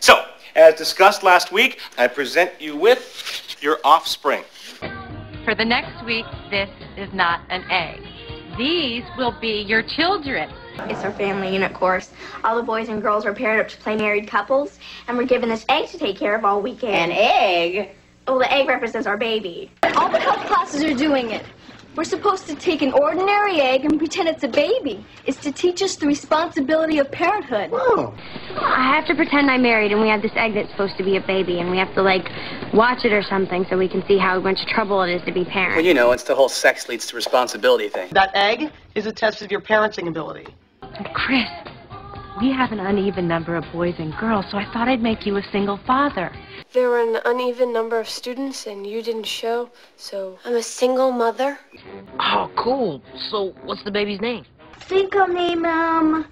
So, as discussed last week, I present you with your offspring. For the next week, this is not an egg. These will be your children. It's our family unit course. All the boys and girls were paired up to play married couples, and we're given this egg to take care of all weekend. An egg? Well, the egg represents our baby. All the health classes are doing it. We're supposed to take an ordinary egg and pretend it's a baby. It's to teach us the responsibility of parenthood. Whoa. I have to pretend I'm married, and we have this egg that's supposed to be a baby, and we have to, like, watch it or something so we can see how much trouble it is to be parents. Well, you know, it's the whole sex leads to responsibility thing. That egg is a test of your parenting ability. Chris, we have an uneven number of boys and girls, so I thought I'd make you a single father. There were an uneven number of students, and you didn't show, so I'm a single mother. Oh, cool. So what's the baby's name? I think I'll name him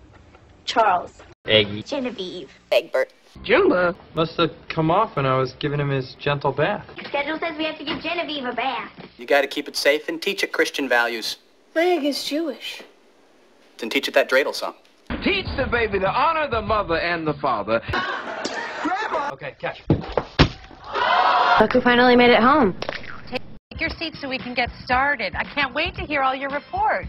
Charles. Eggy. Genevieve. Egbert. Jumbo. Must have come off when I was giving him his gentle bath. The schedule says we have to give Genevieve a bath. You got to keep it safe and teach it Christian values. My egg is Jewish. Then teach it that dreidel song. Teach the baby to honor the mother and the father. Grandma! Okay, catch. Look who finally made it home. Take your seat so we can get started. I can't wait to hear all your reports.